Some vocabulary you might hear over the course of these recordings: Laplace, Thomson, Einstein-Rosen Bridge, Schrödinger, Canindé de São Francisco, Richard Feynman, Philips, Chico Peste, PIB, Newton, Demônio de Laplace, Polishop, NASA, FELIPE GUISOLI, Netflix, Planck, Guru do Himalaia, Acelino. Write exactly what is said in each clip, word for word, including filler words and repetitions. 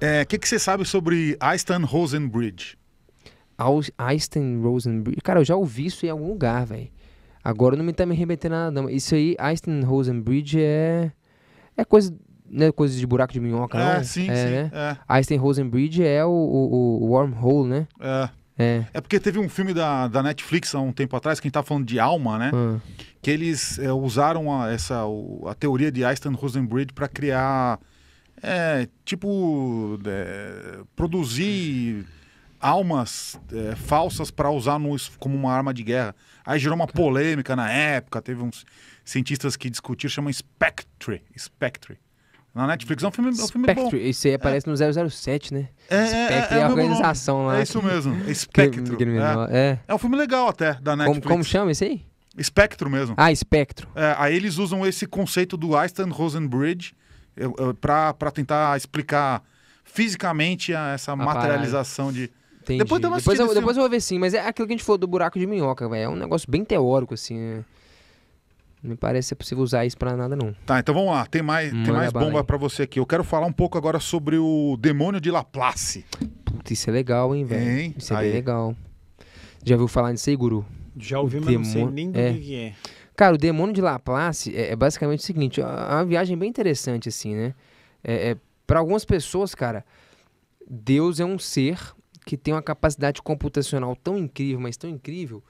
É, que que você sabe sobre Einstein-Rosen Bridge? Einstein-Rosen Bridge? Cara, eu já ouvi isso em algum lugar, velho. Agora não me tá me remetendo nada, não. Isso aí, Einstein-Rosen Bridge é... É coisa... Né, coisa de buraco de minhoca, é, não? Sim, é, sim, né? É. Einstein-Rosen Bridge é o, o, o wormhole, né? É. É. É porque teve um filme da, da Netflix há um tempo atrás, quem tá falando de alma, né? Hum. Que eles é, usaram a, essa, a teoria de Einstein-Rosen Bridge para criar... É, tipo... É, produzir... almas é, falsas para usar no, como uma arma de guerra. Aí gerou uma polêmica na época, teve uns cientistas que discutiram, chama Spectre, Spectre. Na Netflix, é um filme, é um filme bom. Isso aí aparece é. no zero zero sete, né? É, Spectre é, é, é a organização lá. É isso mesmo, é Spectre. É. É. é um filme legal até, da Netflix. Como, como chama isso aí? Espectro mesmo. Ah, Espectro. É, aí eles usam esse conceito do Einstein-Rosen Bridge para tentar explicar fisicamente a, essa a materialização parada. de... Entendi. Depois, eu, depois, eu, depois eu vou ver, sim, mas é aquilo que a gente falou do buraco de minhoca, véio. É um negócio bem teórico, assim, né? Não me parece ser possível usar isso pra nada, não. Tá, então vamos lá, tem mais, tem mais bomba aí pra você aqui. Eu quero falar um pouco agora sobre o demônio de Laplace. Puta, isso é legal, hein, velho? Isso é bem legal. Já ouviu falar nisso aí, guru? Já ouvi, mas não sei nem do que é. Cara, o demônio de Laplace é, é basicamente o seguinte, é uma viagem bem interessante, assim, né? É, é, pra algumas pessoas, cara, Deus é um ser... que tem uma capacidade computacional tão incrível, mas tão incrível,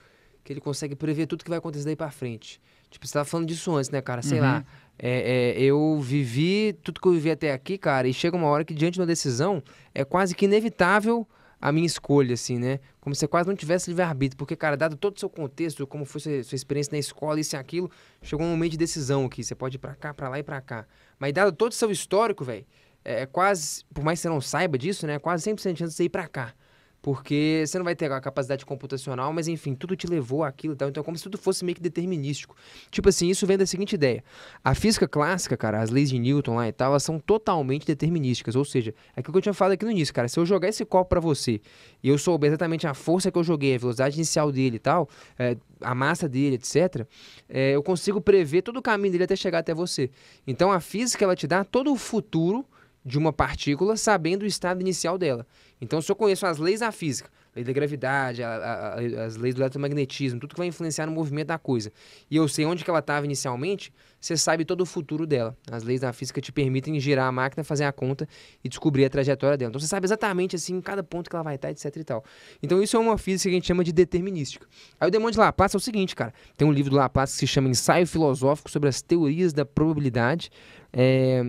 que ele consegue prever tudo que vai acontecer daí pra frente. Tipo, você tava falando disso antes, né, cara? Sei uhum. lá, é, é, eu vivi tudo que eu vivi até aqui, cara, e chega uma hora que, diante de uma decisão, é quase que inevitável a minha escolha, assim, né? Como se você quase não tivesse livre-arbítrio, porque, cara, dado todo o seu contexto, como foi sua, sua experiência na escola, isso e aquilo, chegou um momento de decisão aqui, você pode ir pra cá, pra lá e pra cá. Mas dado todo o seu histórico, velho, é quase, por mais que você não saiba disso, né, é quase cem por cento de chance de você ir pra cá. Porque você não vai ter a capacidade computacional, mas enfim, tudo te levou àquilo e tal. Então é como se tudo fosse meio que determinístico. Tipo assim, isso vem da seguinte ideia. A física clássica, cara, as leis de Newton lá e tal, elas são totalmente determinísticas. Ou seja, é aquilo que eu tinha falado aqui no início, cara. Se eu jogar esse copo pra você e eu souber exatamente a força que eu joguei, a velocidade inicial dele e tal, é, a massa dele, etcétera, é, eu consigo prever todo o caminho dele até chegar até você. Então a física, ela te dá todo o futuro de uma partícula sabendo o estado inicial dela. Então, se eu conheço as leis da física, a lei da gravidade, a, a, a, as leis do eletromagnetismo, tudo que vai influenciar no movimento da coisa, e eu sei onde que ela estava inicialmente, você sabe todo o futuro dela. As leis da física te permitem girar a máquina, fazer a conta e descobrir a trajetória dela. Então, você sabe exatamente, assim, em cada ponto que ela vai estar, etcétera e tal. Então, isso é uma física que a gente chama de determinística. Aí, o demônio de Laplace é o seguinte, cara. Tem um livro do Laplace que se chama Ensaio Filosófico sobre as Teorias da Probabilidade. É...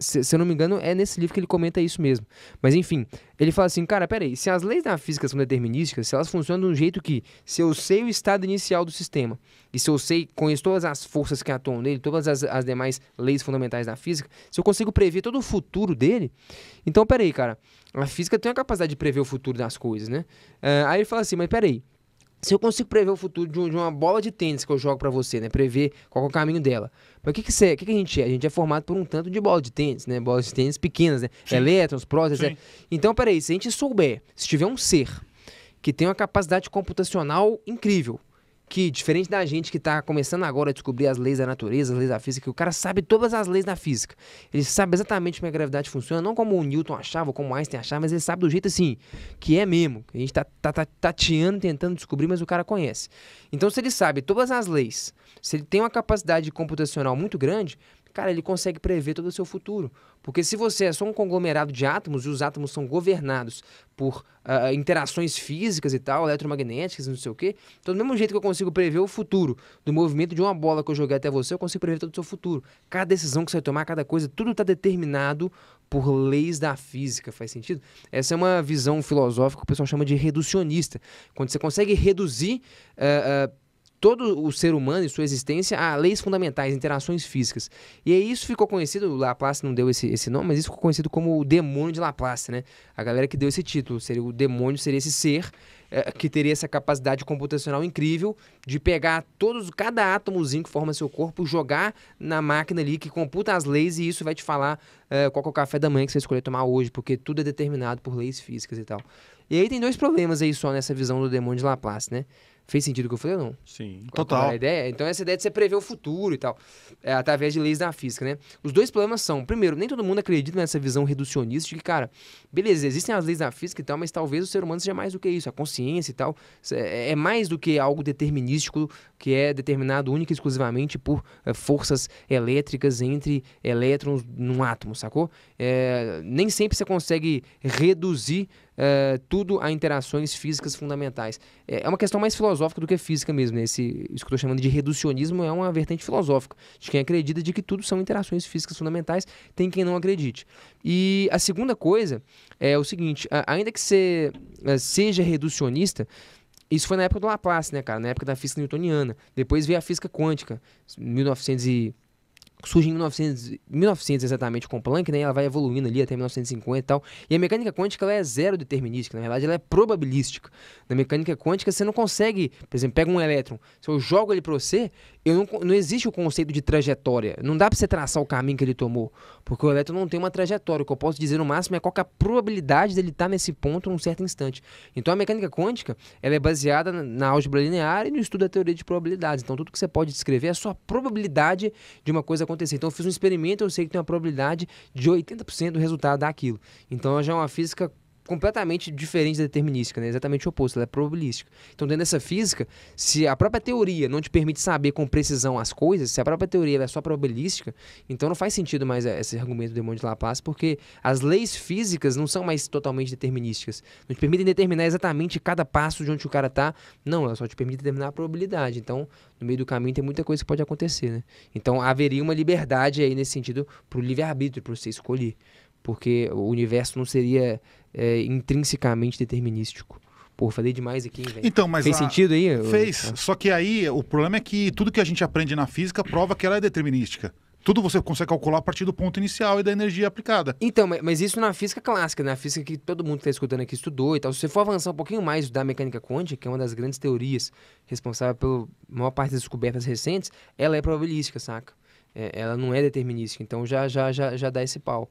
Se, se eu não me engano, é nesse livro que ele comenta isso mesmo. Mas enfim, ele fala assim, cara, peraí, se as leis da física são determinísticas, se elas funcionam de um jeito que, se eu sei o estado inicial do sistema, e se eu sei, conheço todas as forças que atuam nele, todas as, as demais leis fundamentais da física, se eu consigo prever todo o futuro dele, então peraí, cara, a física tem a capacidade de prever o futuro das coisas, né? Uh, aí ele fala assim, mas peraí, se eu consigo prever o futuro de, um, de uma bola de tênis que eu jogo pra você, né? Prever qual é o caminho dela. Mas o que, que, que, que a gente é? A gente é formado por um tanto de bola de tênis, né? Bolas de tênis pequenas, né? Sim. Elétrons, prótons, etcétera. Então, peraí, se a gente souber, se tiver um ser que tem uma capacidade computacional incrível, que, diferente da gente que está começando agora a descobrir as leis da natureza, as leis da física, que o cara sabe todas as leis da física. Ele sabe exatamente como a gravidade funciona, não como o Newton achava, ou como o Einstein achava, mas ele sabe do jeito assim, que é mesmo. A gente está tá, tá, tateando, tentando descobrir, mas o cara conhece. Então, se ele sabe todas as leis, se ele tem uma capacidade computacional muito grande, cara, ele consegue prever todo o seu futuro. Porque se você é só um conglomerado de átomos, e os átomos são governados por uh, interações físicas e tal, eletromagnéticas, não sei o quê, então do mesmo jeito que eu consigo prever o futuro do movimento de uma bola que eu joguei até você, eu consigo prever todo o seu futuro. Cada decisão que você vai tomar, cada coisa, tudo está determinado por leis da física. Faz sentido? Essa é uma visão filosófica que o pessoal chama de reducionista. Quando você consegue reduzir... Uh, uh, todo o ser humano e sua existência a leis fundamentais, interações físicas. E aí isso ficou conhecido, o Laplace não deu esse, esse nome, mas isso ficou conhecido como o demônio de Laplace, né? A galera que deu esse título, seria o demônio, seria esse ser é, que teria essa capacidade computacional incrível de pegar todos, cada átomozinho que forma seu corpo, jogar na máquina ali que computa as leis, e isso vai te falar é, qual que é o café da manhã que você escolher tomar hoje, porque tudo é determinado por leis físicas e tal. E aí tem dois problemas aí só nessa visão do demônio de Laplace, né? Fez sentido o que eu falei ou não? Sim, qual, total. Qual é a ideia? Então essa ideia de você prever o futuro e tal, é, através de leis da física, né? Os dois problemas são, primeiro, nem todo mundo acredita nessa visão reducionista de que, cara, beleza, existem as leis da física e tal, mas talvez o ser humano seja mais do que isso, a consciência e tal, é, é mais do que algo determinístico que é determinado única e exclusivamente por é, forças elétricas entre elétrons num átomo, sacou? É, nem sempre você consegue reduzir Uh, tudo a interações físicas fundamentais. É uma questão mais filosófica do que física mesmo, né? Esse, isso que eu estou chamando de reducionismo é uma vertente filosófica, de quem acredita de que tudo são interações físicas fundamentais, tem quem não acredite. E a segunda coisa é o seguinte, ainda que você seja reducionista, isso foi na época do Laplace, né, cara? Na época da física newtoniana. Depois veio a física quântica, mil novecentos e... surge em mil e novecentos, mil e novecentos exatamente com Planck, né? Ela vai evoluindo ali até mil novecentos e cinquenta e tal. E a mecânica quântica ela é zero determinística, na verdade ela é probabilística. Na mecânica quântica você não consegue, por exemplo, pega um elétron, se eu jogo ele para você, eu não, não existe o conceito de trajetória. Não dá para você traçar o caminho que ele tomou, porque o elétron não tem uma trajetória. O que eu posso dizer no máximo é qual que é a probabilidade dele estar nesse ponto num certo instante. Então a mecânica quântica ela é baseada na álgebra linear e no estudo da teoria de probabilidades. Então tudo que você pode descrever é só a probabilidade de uma coisa acontecer. Então eu fiz um experimento, eu sei que tem uma probabilidade de oitenta por cento do resultado daquilo. Então já é uma física completamente diferente da determinística, né? Exatamente o oposto, ela é probabilística. Então dentro dessa física, se a própria teoria não te permite saber com precisão as coisas, se a própria teoria ela é só probabilística, então não faz sentido mais esse argumento do demônio de Laplace, porque as leis físicas não são mais totalmente determinísticas, não te permitem determinar exatamente cada passo de onde o cara tá, não, ela só te permite determinar a probabilidade. Então no meio do caminho tem muita coisa que pode acontecer, né? Então haveria uma liberdade aí nesse sentido pro livre-arbítrio, para você escolher, porque o universo não seria é, intrinsecamente determinístico. Pô, falei demais aqui, velho. Então, mas fez a... sentido aí? Fez, eu... só que aí o problema é que tudo que a gente aprende na física prova que ela é determinística. Tudo você consegue calcular a partir do ponto inicial e da energia aplicada. Então, mas isso na física clássica, na física que todo mundo que está escutando aqui estudou e tal. Se você for avançar um pouquinho mais da mecânica quântica, que é uma das grandes teorias responsável pela maior parte das descobertas recentes, ela é probabilística, saca? É, ela não é determinística, então já, já, já, já dá esse pau.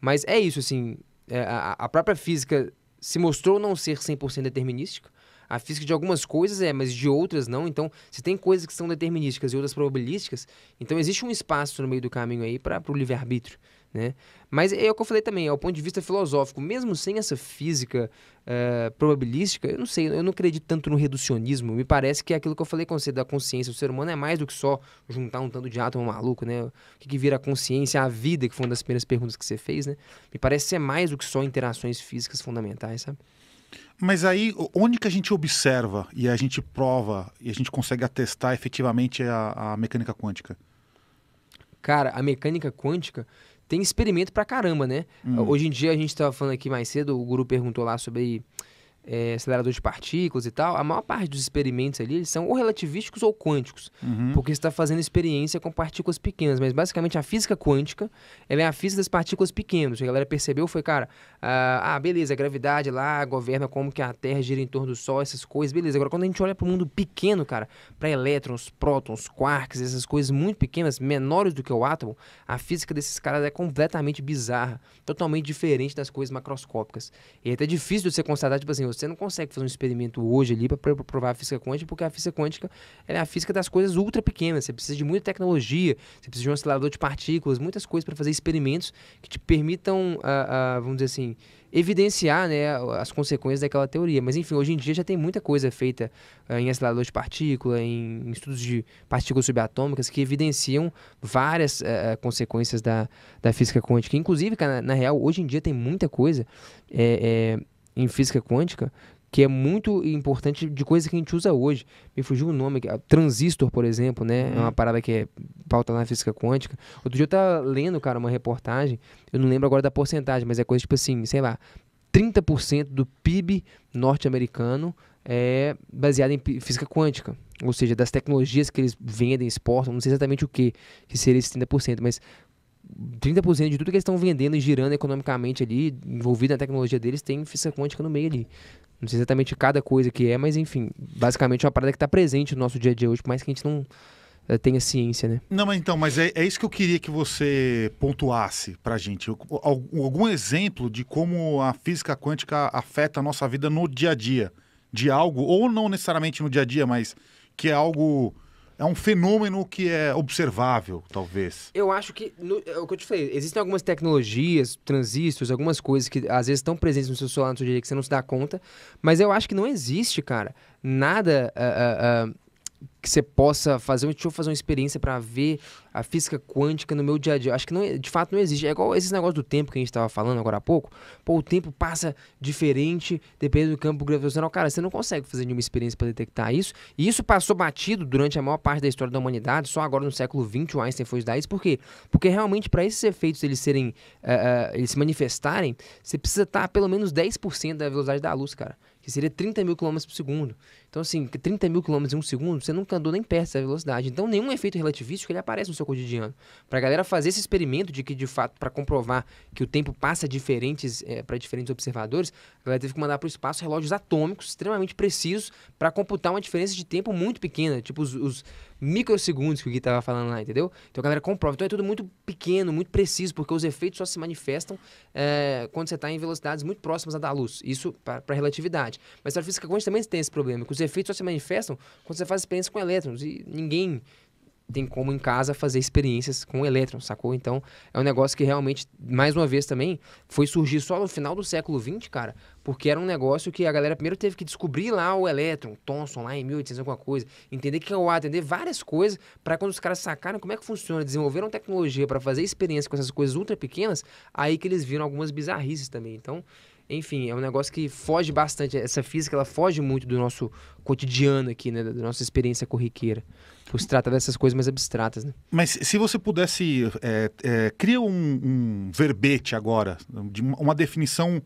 Mas é isso, assim, a própria física se mostrou não ser cem por cento determinística. A física de algumas coisas é, mas de outras não. Então, se tem coisas que são determinísticas e outras probabilísticas, então existe um espaço no meio do caminho aí para o livre-arbítrio, né? Mas é o que eu falei também, é o ponto de vista filosófico. Mesmo sem essa física uh, probabilística, eu não sei, eu não acredito tanto no reducionismo. Me parece que é aquilo que eu falei com você da consciência. O ser humano é mais do que só juntar um tanto de átomo maluco, né? O que, que vira a consciência, a vida, que foi uma das primeiras perguntas que você fez, né? Me parece ser mais do que só interações físicas fundamentais, sabe? Mas aí, onde que a gente observa e a gente prova e a gente consegue atestar efetivamente a, a mecânica quântica? Cara, a mecânica quântica tem experimento pra caramba, né? Hum. Hoje em dia, a gente estava falando aqui mais cedo, o Guru perguntou lá sobre é, acelerador de partículas e tal. A maior parte dos experimentos ali, eles são ou relativísticos ou quânticos, uhum. porque você está fazendo experiência com partículas pequenas. Mas, basicamente, a física quântica, ela é a física das partículas pequenas. A galera percebeu, foi, cara, ah, beleza, a gravidade lá governa como que a Terra gira em torno do Sol, essas coisas, beleza. Agora, quando a gente olha para o mundo pequeno, cara, para elétrons, prótons, quarks, essas coisas muito pequenas, menores do que o átomo, a física desses caras é completamente bizarra, totalmente diferente das coisas macroscópicas. E é até difícil de você constatar, tipo assim, você não consegue fazer um experimento hoje ali para provar a física quântica, porque a física quântica ela é a física das coisas ultra pequenas. Você precisa de muita tecnologia, você precisa de um acelerador de partículas, muitas coisas para fazer experimentos que te permitam, ah, ah, vamos dizer assim, evidenciar, né, as consequências daquela teoria. Mas enfim, hoje em dia já tem muita coisa feita ah, em acelerador de partícula, em, em estudos de partículas subatômicas que evidenciam várias ah, consequências da, da física quântica. Inclusive, na, na real, hoje em dia tem muita coisa é, é, em física quântica, que é muito importante, de coisa que a gente usa hoje. Me fugiu o nome, transistor, por exemplo, né? É uma parada que é pauta na física quântica. Outro dia eu tava lendo, cara, uma reportagem, eu não lembro agora da porcentagem, mas é coisa tipo assim, sei lá, trinta por cento do P I B norte-americano é baseado em física quântica. Ou seja, das tecnologias que eles vendem, exportam, não sei exatamente o que, que seria esse trinta por cento, mas trinta por cento de tudo que eles estão vendendo e girando economicamente ali, envolvido na tecnologia deles, tem física quântica no meio ali. Não sei exatamente cada coisa que é, mas enfim, basicamente é uma parada que está presente no nosso dia a dia hoje, por mais que a gente não tenha ciência, né? Não, mas então, mas é, é isso que eu queria que você pontuasse para a gente. Algum exemplo de como a física quântica afeta a nossa vida no dia a dia, de algo, ou não necessariamente no dia a dia, mas que é algo... É um fenômeno que é observável, talvez. Eu acho que, no, é o que eu te falei, existem algumas tecnologias, transistores, algumas coisas que às vezes estão presentes no seu celular, no seu dia que você não se dá conta, mas eu acho que não existe, cara, nada uh, uh, uh, que você possa fazer, deixa eu fazer uma experiência para ver a física quântica no meu dia a dia. Eu acho que não, de fato não existe. É igual esses negócios do tempo que a gente estava falando agora há pouco. Pô, o tempo passa diferente dependendo do campo gravitacional. Cara, você não consegue fazer nenhuma experiência para detectar isso. E isso passou batido durante a maior parte da história da humanidade. Só agora no século vinte o Einstein foi estudar isso. Por quê? Porque realmente para esses efeitos eles serem, uh, uh, eles se manifestarem, você precisa estar a pelo menos dez por cento da velocidade da luz, cara. Que seria trinta mil quilômetros por segundo. Então assim, trinta mil quilômetros em um segundo, você nunca andou nem perto dessa velocidade. Então nenhum efeito relativístico ele aparece no seu cotidiano. Para a galera fazer esse experimento de que, de fato, para comprovar que o tempo passa diferentes é, para diferentes observadores, a galera teve que mandar para o espaço relógios atômicos extremamente precisos para computar uma diferença de tempo muito pequena, tipo os, os microsegundos que o Gui estava falando lá, entendeu? Então a galera comprova. Então é tudo muito pequeno, muito preciso, porque os efeitos só se manifestam é, quando você está em velocidades muito próximas à da luz. Isso para a relatividade. Mas a física quântica também tem esse problema, que os efeitos só se manifestam quando você faz experiência com elétrons e ninguém... tem como em casa fazer experiências com elétrons, sacou? Então, é um negócio que realmente, mais uma vez também, foi surgir só no final do século vinte, cara, porque era um negócio que a galera primeiro teve que descobrir lá o elétron, Thomson lá em mil e oitocentos alguma coisa, entender o que é o átomo, entender várias coisas, para quando os caras sacaram como é que funciona, desenvolveram tecnologia para fazer experiência com essas coisas ultra pequenas, aí que eles viram algumas bizarrices também. Então, enfim, é um negócio que foge bastante, essa física, ela foge muito do nosso cotidiano aqui, né, da nossa experiência corriqueira. Por se tratar dessas coisas mais abstratas, né? Mas se você pudesse... É, é, cria um, um verbete agora, de uma definição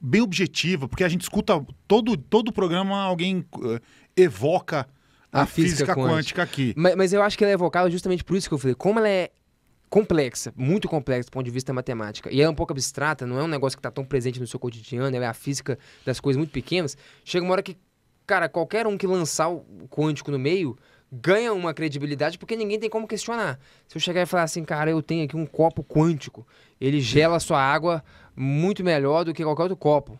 bem objetiva, porque a gente escuta... Todo, todo programa alguém uh, evoca a, a física, física quântica, quântica aqui. Mas, mas eu acho que ela é evocada justamente por isso que eu falei. Como ela é complexa, muito complexa do ponto de vista matemática, e ela é um pouco abstrata, não é um negócio que está tão presente no seu cotidiano, ela é a física das coisas muito pequenas, chega uma hora que, cara, qualquer um que lançar o quântico no meio... ganha uma credibilidade porque ninguém tem como questionar. Se eu chegar e falar assim, cara, eu tenho aqui um copo quântico, ele gela a sua água muito melhor do que qualquer outro copo.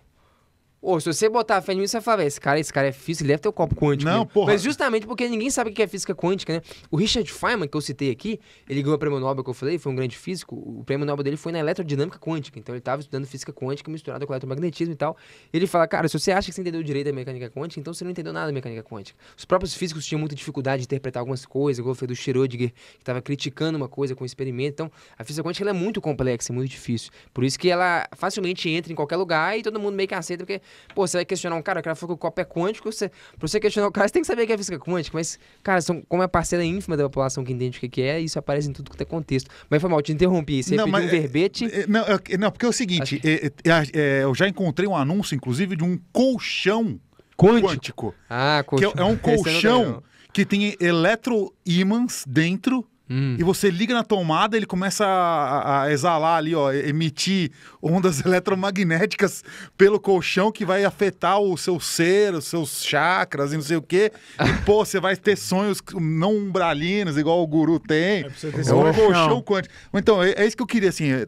Ou se você botar a fé nisso, você fala, esse cara, esse cara é físico, ele deve ter o copo quântico. Não, porra. Mas justamente porque ninguém sabe o que é física quântica, né? O Richard Feynman, que eu citei aqui, ele ganhou o prêmio Nobel que eu falei, foi um grande físico. O prêmio Nobel dele foi na eletrodinâmica quântica. Então ele estava estudando física quântica misturada com eletromagnetismo e tal. Ele fala, cara, se você acha que você entendeu direito da mecânica quântica, então você não entendeu nada da mecânica quântica. Os próprios físicos tinham muita dificuldade de interpretar algumas coisas, igual foi do Schrödinger, que estava criticando uma coisa com o experimento. Então a física quântica ela é muito complexa e muito difícil. Por isso que ela facilmente entra em qualquer lugar e todo mundo meio que aceita, porque... Pô, você vai questionar um cara, o cara falou que o copo é quântico, você, pra você questionar o cara, você tem que saber que é física quântica, mas, cara, são, como é a parcela ínfima da população que entende o que, que é, isso aparece em tudo que tem contexto. Mas foi mal, eu te interrompi, você não, pediu mas, um verbete... É, não, é, não, porque é o seguinte, que... é, é, é, eu já encontrei um anúncio, inclusive, de um colchão quântico, quântico ah, colchão. que é, é um colchão que tem eletroímãs dentro. Hum. E você liga na tomada, ele começa a, a exalar ali, ó, emitir ondas eletromagnéticas pelo colchão que vai afetar o seu ser, os seus chakras e não sei o quê. E, pô, você vai ter sonhos não umbralinos, igual o guru tem. É, é um colchão quântico. Então, é, é isso que eu queria, assim, é,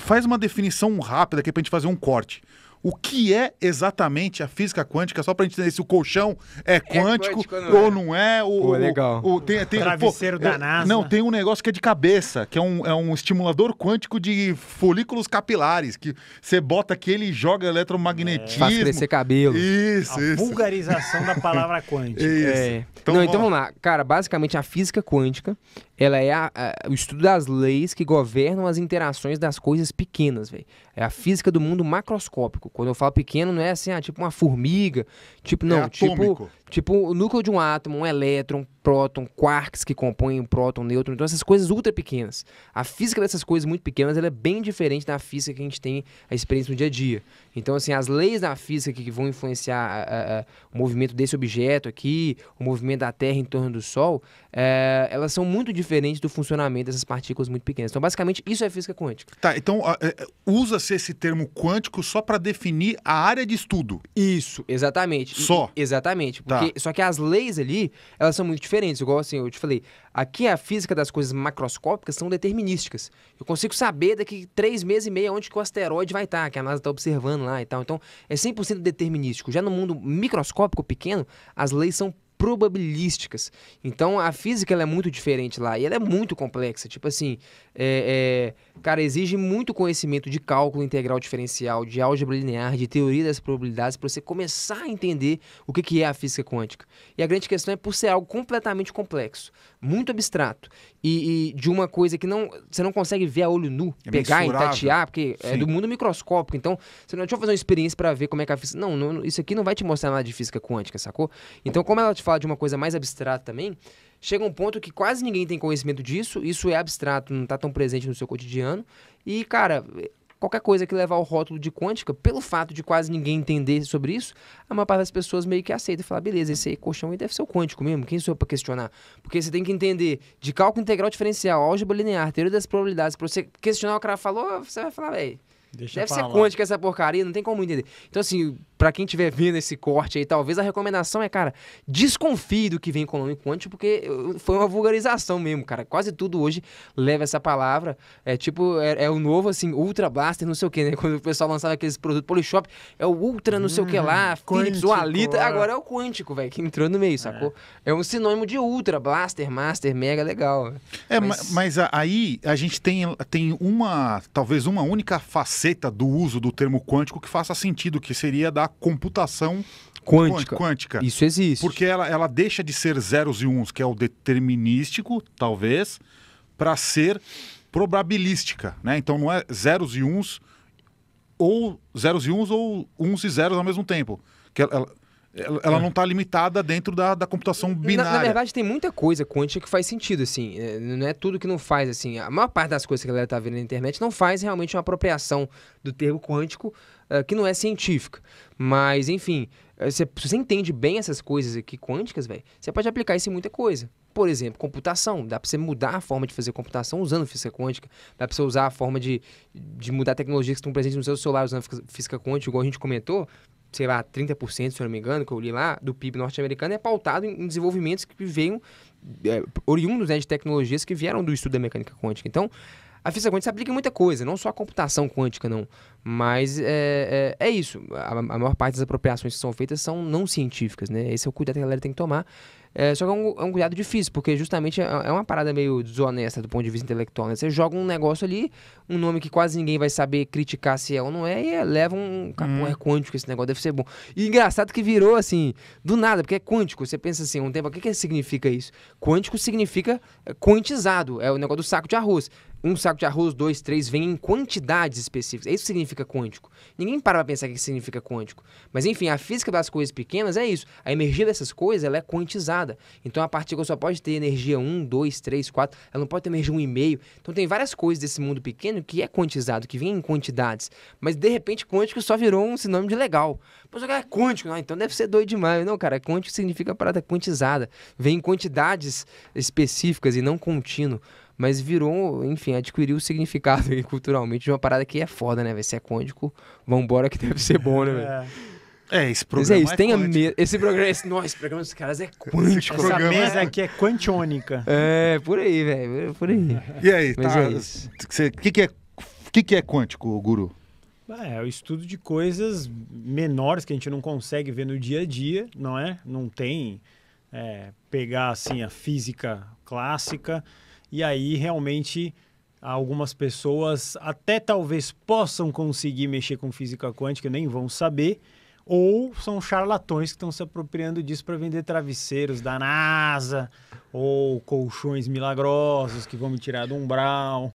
faz uma definição rápida aqui pra gente fazer um corte. O que é exatamente a física quântica? Só pra gente entender se o colchão é quântico, é quântico não ou é. não é. Ou, pô, legal. Ou, ou, tem, tem, Travesseiro pô, da NASA. Não, tem um negócio que é de cabeça, que é um, é um estimulador quântico de folículos capilares, que você bota aqui, ele joga eletromagnetismo. É. Faz crescer cabelo. Isso, a isso. vulgarização da palavra quântica. Isso. É. Então, não, então vamos lá. Cara, basicamente a física quântica, ela é a, a, o estudo das leis que governam as interações das coisas pequenas, velho. É a física do mundo macroscópico. Quando eu falo pequeno, não é assim, ah, tipo uma formiga, tipo, não, é tipo, tipo o núcleo de um átomo, um elétron, próton, quarks que compõem um próton, nêutron, então essas coisas ultra pequenas. A física dessas coisas muito pequenas, ela é bem diferente da física que a gente tem a experiência no dia a dia. Então, assim, as leis da física que vão influenciar a, a, a, o movimento desse objeto aqui, o movimento da Terra em torno do Sol, é, elas são muito diferentes do funcionamento dessas partículas muito pequenas. Então, basicamente, isso é física quântica. Tá, então, usa usa-se esse termo quântico só para definir a área de estudo. Isso, exatamente. Só? Exatamente. Porque, tá. Só que as leis ali, elas são muito diferentes. Igual assim, eu te falei, aqui a física das coisas macroscópicas são determinísticas. Eu consigo saber daqui três meses e meio onde que o asteroide vai estar, que a NASA está observando lá e tal. Então, é cem por cento determinístico. Já no mundo microscópico pequeno, as leis são probabilísticas. Então, a física ela é muito diferente lá e ela é muito complexa. Tipo assim, é, é, cara, exige muito conhecimento de cálculo integral diferencial, de álgebra linear, de teoria das probabilidades, para você começar a entender o que, que é a física quântica. E a grande questão é por ser algo completamente complexo, muito abstrato e, e de uma coisa que não, você não consegue ver a olho nu, é pegar e tatear, porque sim, é do mundo microscópico. Então, você não, deixa eu fazer uma experiência para ver como é que a física... Não, não, isso aqui não vai te mostrar nada de física quântica, sacou? Então, como ela te fala de uma coisa mais abstrata também, chega um ponto que quase ninguém tem conhecimento disso, isso é abstrato, não está tão presente no seu cotidiano, e, cara, qualquer coisa que levar ao rótulo de quântica, pelo fato de quase ninguém entender sobre isso, a maior parte das pessoas meio que aceita e fala, beleza, esse aí colchão aí deve ser o quântico mesmo, quem sou eu para questionar? Porque você tem que entender de cálculo integral diferencial, álgebra linear, teoria das probabilidades, para você questionar o cara falou, você vai falar, velho, Deixa deve ser quântica essa porcaria, não tem como entender. Então, assim, pra quem estiver vendo esse corte aí, talvez a recomendação é, cara, desconfie do que vem com o nome quântico, porque foi uma vulgarização mesmo, cara. Quase tudo hoje leva essa palavra. É tipo, é, é o novo, assim, Ultra Blaster, não sei o que, né? Quando o pessoal lançava aqueles produtos Polishop, é o Ultra, não hum, sei o que lá, Philips, o Alita, agora é o quântico, velho, que entrou no meio, sacou? É. É um sinônimo de Ultra, Blaster, Master, mega legal. Véio. É, mas... mas aí a gente tem, tem uma, talvez uma única faceta do uso do termo quântico que faça sentido, que seria da computação quântica. quântica. Isso existe. Porque ela, ela deixa de ser zeros e uns, que é o determinístico, talvez, para ser probabilística, né? Então não é zeros e uns, ou zeros e uns, ou uns e zeros ao mesmo tempo. Que ela, ela, ela, ela é. não está limitada dentro da, da computação binária. Na, na verdade, tem muita coisa quântica que faz sentido, assim. É, não é tudo que não faz, assim. A maior parte das coisas que a galera está vendo na internet não faz realmente uma apropriação do termo quântico uh, que não é científica. Mas, enfim, se você entende bem essas coisas aqui quânticas, velho, você pode aplicar isso em muita coisa. Por exemplo, computação. Dá para você mudar a forma de fazer computação usando física quântica. Dá para você usar a forma de, de mudar tecnologias que estão presentes no seu celular usando física quântica, igual a gente comentou. Sei lá, trinta por cento, se eu não me engano, que eu li lá, do P I B norte-americano, é pautado em desenvolvimentos que veio, é, oriundos, né, de tecnologias que vieram do estudo da mecânica quântica. Então, a física quântica se aplica em muita coisa, não só a computação quântica, não. Mas é, é, é isso. A, a maior parte das apropriações que são feitas são não científicas, né? Esse é o cuidado que a galera tem que tomar. É, só que é um, é um cuidado difícil, porque justamente é, é uma parada meio desonesta do ponto de vista intelectual, né? Você joga um negócio ali, um nome que quase ninguém vai saber criticar se é ou não é, e é, leva um capô, é quântico, esse negócio deve ser bom. E engraçado que virou assim, do nada, porque é quântico. Você pensa assim, um tempo, o que, que significa isso? Quântico significa quantizado, é o negócio do saco de arroz. Um saco de arroz, dois, três, vem em quantidades específicas. Isso significa quântico. Ninguém para pra pensar o que significa quântico. Mas, enfim, a física das coisas pequenas é isso. A energia dessas coisas, ela é quantizada. Então, a partícula só pode ter energia um, dois, três, quatro. Ela não pode ter energia um vírgula cinco. Então, tem várias coisas desse mundo pequeno que é quantizado, que vem em quantidades. Mas, de repente, quântico só virou um sinônimo de legal. Mas o cara é quântico. Não, então, deve ser doido demais. Não, cara, quântico significa parada quantizada. Vem em quantidades específicas e não contínuo. Mas virou, enfim, adquiriu o significado culturalmente de uma parada que é foda, né, velho? Se é quântico, vambora que deve ser bom, né, velho? É, esse programa é, isso, é tem a me... Esse programa, esse... Nossa, esse programa dos caras é quântico. Essa mesa é... aqui é quantiônica. É, por aí, velho, por aí. E aí, mas tá... é isso. O que, que, é... que, que é quântico, Guru? É o estudo de coisas menores que a gente não consegue ver no dia a dia, não é? Não tem... É, pegar, assim, a física clássica... E aí, realmente, algumas pessoas até talvez possam conseguir mexer com física quântica, nem vão saber, ou são charlatões que estão se apropriando disso para vender travesseiros da NASA, ou colchões milagrosos que vão me tirar do umbral.